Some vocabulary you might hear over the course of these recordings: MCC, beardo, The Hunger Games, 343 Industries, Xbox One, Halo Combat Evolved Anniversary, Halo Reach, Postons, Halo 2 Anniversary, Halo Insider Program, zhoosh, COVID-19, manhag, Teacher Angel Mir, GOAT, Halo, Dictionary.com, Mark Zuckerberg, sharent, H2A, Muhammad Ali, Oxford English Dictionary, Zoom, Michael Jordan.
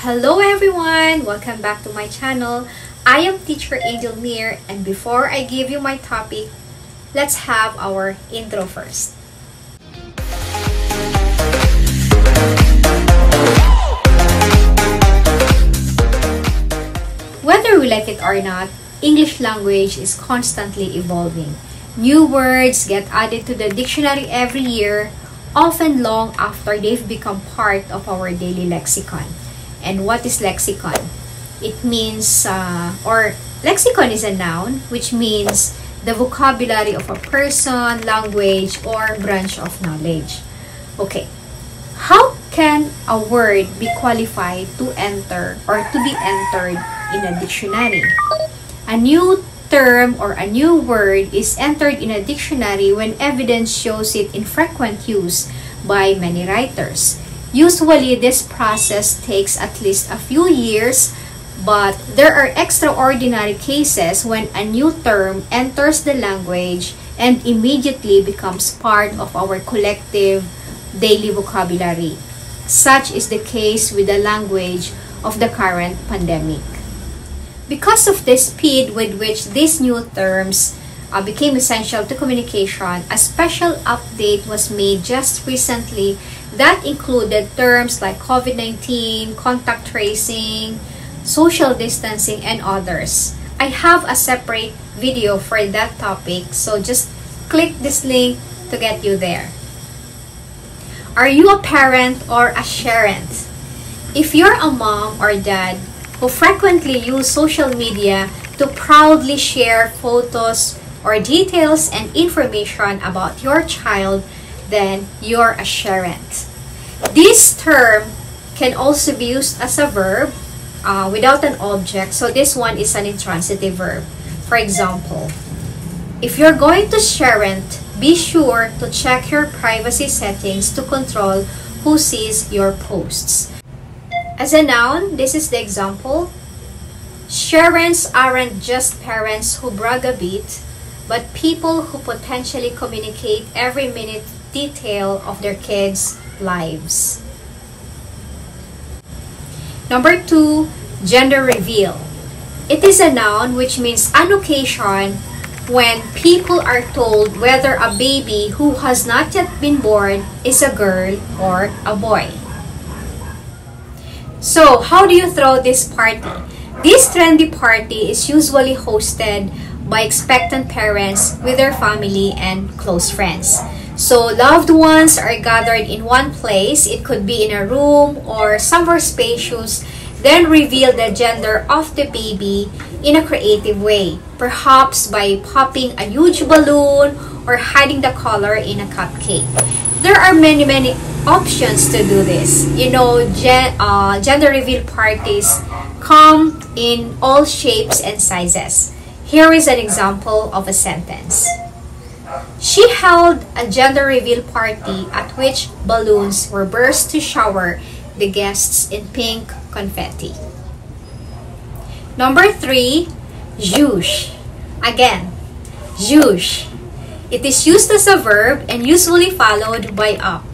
Hello everyone! Welcome back to my channel. I am Teacher Angel Mir, and before I give you my topic, let's have our intro first. Whether we like it or not, English language is constantly evolving. New words get added to the dictionary every year, often long after they've become part of our daily lexicon. And what is lexicon? It means, lexicon is a noun, which means the vocabulary of a person, language, or branch of knowledge. Okay, how can a word be qualified to enter or to be entered in a dictionary? A new term or a new word is entered in a dictionary when evidence shows it in frequent use by many writers. Usually, this process takes at least a few years, but there are extraordinary cases when a new term enters the language and immediately becomes part of our collective daily vocabulary. Such is the case with the language of the current pandemic. Because of the speed with which these new terms became essential to communication, a special update was made just recently that included terms like COVID-19, contact tracing, social distancing, and others. I have a separate video for that topic, so just click this link to get you there. Are you a parent or a sharent? If you're a mom or dad who frequently use social media to proudly share photos or details and information about your child, then you're a sharent. This term can also be used as a verb without an object, so this one is an intransitive verb. For example, if you're going to sharent, be sure to check your privacy settings to control who sees your posts. As a noun, this is the example. Sharents aren't just parents who brag a bit, but people who potentially communicate every minute detail of their kids' lives. Number 2, gender reveal. It is a noun which means an occasion when people are told whether a baby who has not yet been born is a girl or a boy. So, how do you throw this party? This trendy party is usually hosted by expectant parents with their family and close friends. So loved ones are gathered in one place. It could be in a room or somewhere spacious, then reveal the gender of the baby in a creative way, perhaps by popping a huge balloon or hiding the color in a cupcake. There are many options to do this. You know, gender reveal parties come in all shapes and sizes. Here is an example of a sentence. She held a gender reveal party at which balloons were burst to shower the guests in pink confetti. Number 3, zhoosh. Again, zhoosh. It is used as a verb and usually followed by up.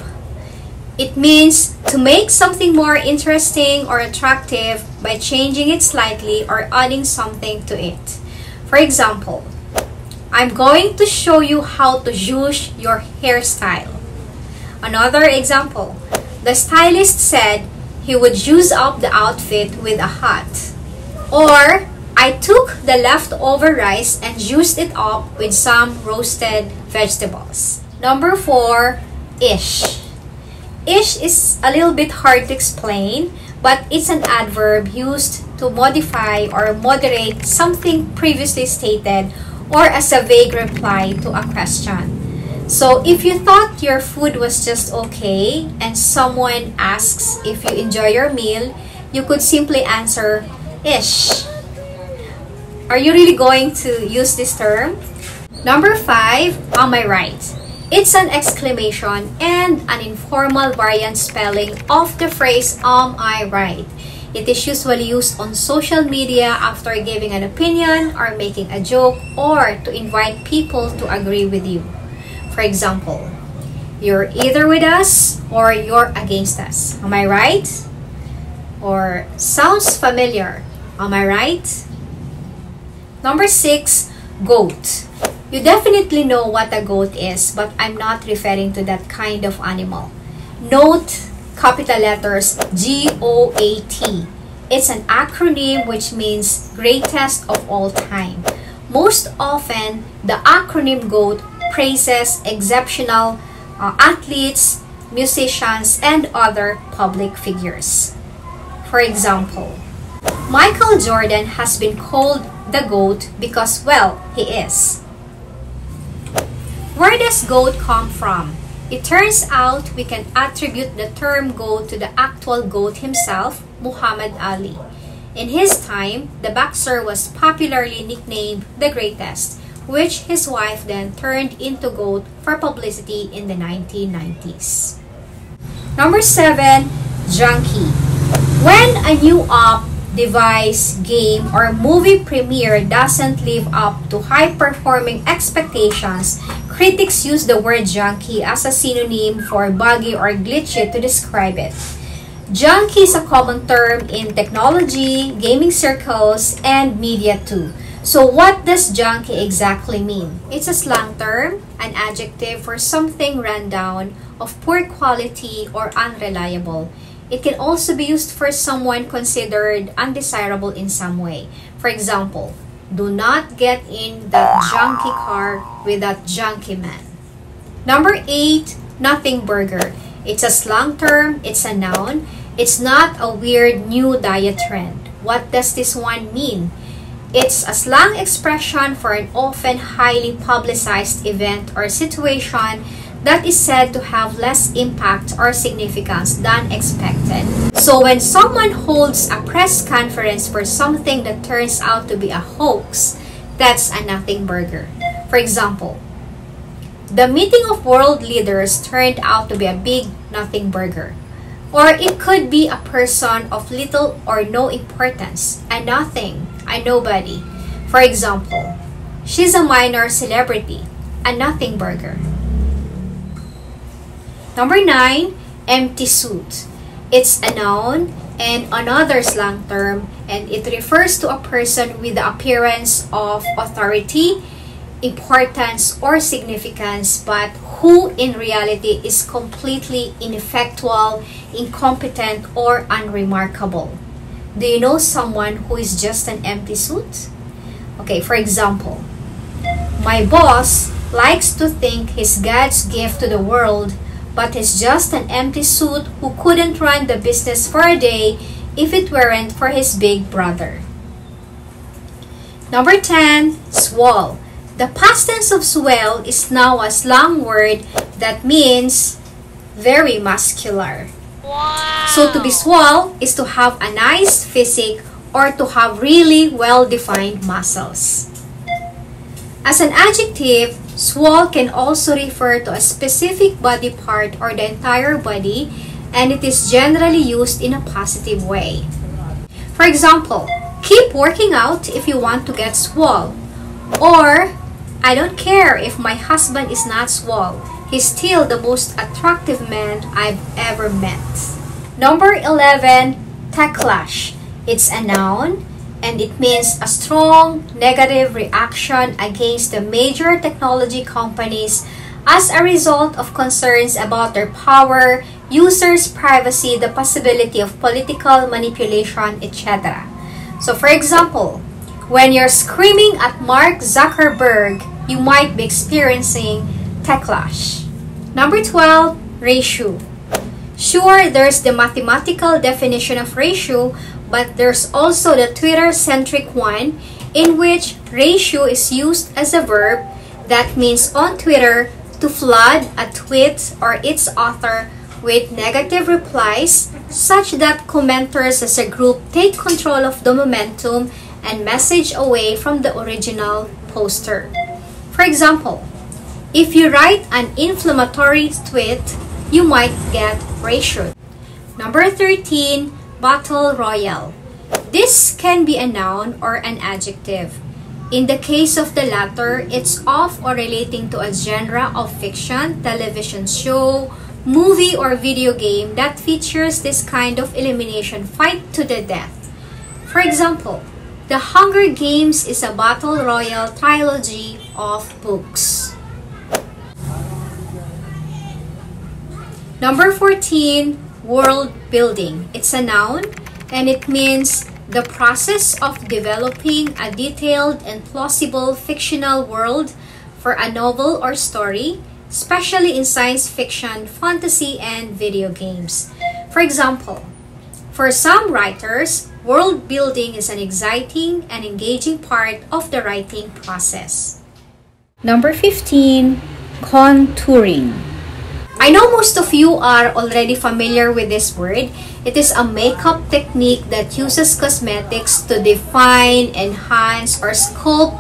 It means to make something more interesting or attractive by changing it slightly or adding something to it. For example, I'm going to show you how to zhoosh your hairstyle. Another example, the stylist said he would zhoosh up the outfit with a hat. Or, I took the leftover rice and zhooshed it up with some roasted vegetables. Number 4, ish. Ish is a little bit hard to explain, but it's an adverb used to modify or moderate something previously stated or as a vague reply to a question. So, if you thought your food was just okay and someone asks if you enjoy your meal, you could simply answer, ish. Are you really going to use this term? Number 5, am I right? It's an exclamation and an informal variant spelling of the phrase, am I right? It is usually used on social media after giving an opinion or making a joke or to invite people to agree with you. For example, you're either with us or you're against us. Am I right? or sounds familiar. Am I right? Number 6, goat. You definitely know what a goat is, but I'm not referring to that kind of animal. Note capital letters G-O-A-T. It's an acronym which means greatest of all time. Most often, the acronym GOAT praises exceptional athletes, musicians, and other public figures. For example, Michael Jordan has been called the GOAT because, well, he is. Where does GOAT come from? It turns out we can attribute the term GOAT to the actual GOAT himself, Muhammad Ali. In his time, the boxer was popularly nicknamed the Greatest, which his wife then turned into GOAT for publicity in the 1990s. Number 7, junkie. When a new app, device, game, or movie premiere doesn't live up to high-performing expectations, critics use the word junkie as a synonym for buggy or glitchy to describe it. Junkie is a common term in technology, gaming circles, and media too. So what does junkie exactly mean? It's a slang term, an adjective for something run down, of poor quality, or unreliable. It can also be used for someone considered undesirable in some way. For example, do not get in that junkie car with that junkie man. Number 8, nothing burger. It's a slang term, it's a noun, it's not a weird new diet trend. What does this one mean? It's a slang expression for an often highly publicized event or situation that is said to have less impact or significance than expected. So when someone holds a press conference for something that turns out to be a hoax, that's a nothing burger. For example, the meeting of world leaders turned out to be a big nothing burger. Or it could be a person of little or no importance, a nothing, a nobody. For example, she's a minor celebrity, a nothing burger. Number 9, empty suit. It's a noun and another slang term, and it refers to a person with the appearance of authority, importance, or significance, but who in reality is completely ineffectual, incompetent, or unremarkable. Do you know someone who is just an empty suit? Okay, for example, my boss likes to think he's God's gift to the world, but he's just an empty suit who couldn't run the business for a day if it weren't for his big brother. Number 10, swole. The past tense of swell is now a slang word that means very muscular. Wow. So to be swole is to have a nice physique or to have really well-defined muscles. As an adjective, swole can also refer to a specific body part or the entire body, and it is generally used in a positive way. For example, keep working out if you want to get swole. Or, I don't care if my husband is not swole. He's still the most attractive man I've ever met. Number 11, backlash. It's a noun and it means a strong negative reaction against the major technology companies as a result of concerns about their power, users' privacy, the possibility of political manipulation, etc. So for example, when you're screaming at Mark Zuckerberg, you might be experiencing backlash. Number 12, ratio. Sure, there's the mathematical definition of ratio, but there's also the Twitter-centric one in which ratio is used as a verb. That means on Twitter to flood a tweet or its author with negative replies such that commenters as a group take control of the momentum and message away from the original poster. For example, if you write an inflammatory tweet, you might get ratioed. Number 13, battle royale. This can be a noun or an adjective. In the case of the latter, it's of or relating to a genre of fiction, television show, movie or video game that features this kind of elimination fight to the death. For example, The Hunger Games is a battle royale trilogy of books. Number 14, world building. It's a noun and it means the process of developing a detailed and plausible fictional world for a novel or story, especially in science fiction, fantasy, and video games. For example, for some writers, world building is an exciting and engaging part of the writing process. Number 15, contouring. I know most of you are already familiar with this word. It is a makeup technique that uses cosmetics to define, enhance, or sculpt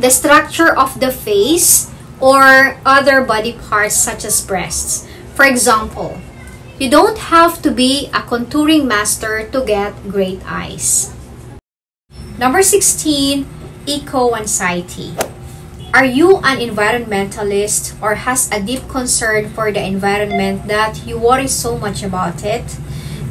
the structure of the face or other body parts such as breasts. For example, you don't have to be a contouring master to get great eyes. Number 16, eco-anxiety. Are you an environmentalist or has a deep concern for the environment that you worry so much about it?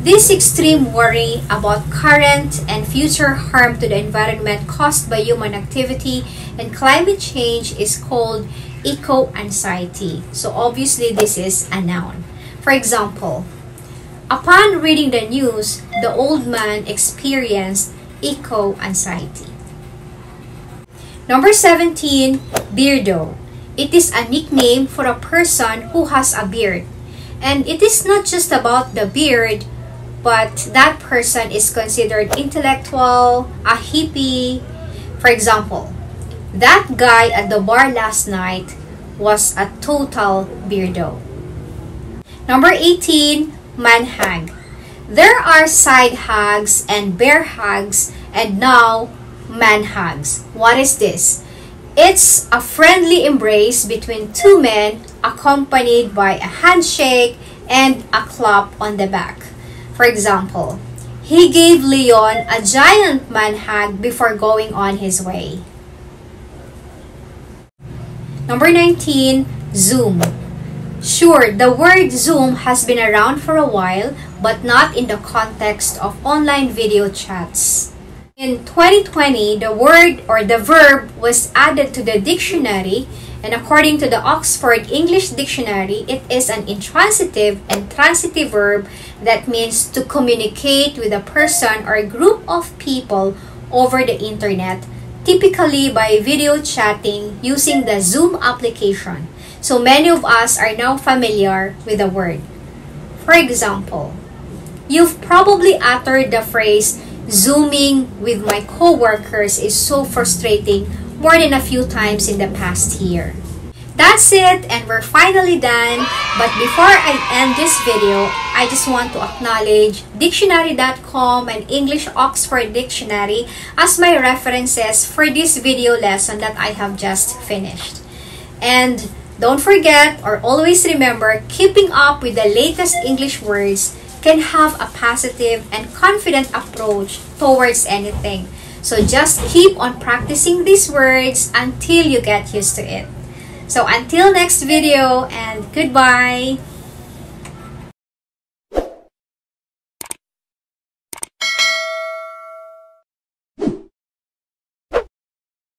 This extreme worry about current and future harm to the environment caused by human activity and climate change is called eco-anxiety. So obviously this is a noun. For example, upon reading the news, the old man experienced eco-anxiety. Number 17, beardo. It is a nickname for a person who has a beard. And it is not just about the beard, but that person is considered intellectual, a hippie. For example, that guy at the bar last night was a total beardo. Number 18, manhag. There are side hags and bear hags and now manhags. What is this? It's a friendly embrace between two men accompanied by a handshake and a clap on the back. For example, he gave Leon a giant manhag before going on his way. Number 19, Zoom. Sure, the word Zoom has been around for a while, but not in the context of online video chats. In 2020, the word or the verb was added to the dictionary, and according to the Oxford English Dictionary, it is an intransitive and transitive verb that means to communicate with a person or a group of people over the internet, typically by video chatting using the Zoom application. So many of us are now familiar with the word. For example, you've probably uttered the phrase, "Zooming with my coworkers is so frustrating," more than a few times in the past year. That's it, and we're finally done. But before I end this video, I just want to acknowledge Dictionary.com and English Oxford Dictionary as my references for this video lesson that I have just finished. And don't forget, or always remember, keeping up with the latest English words can have a positive and confident approach towards anything. So just keep on practicing these words until you get used to it. So until next video, and goodbye!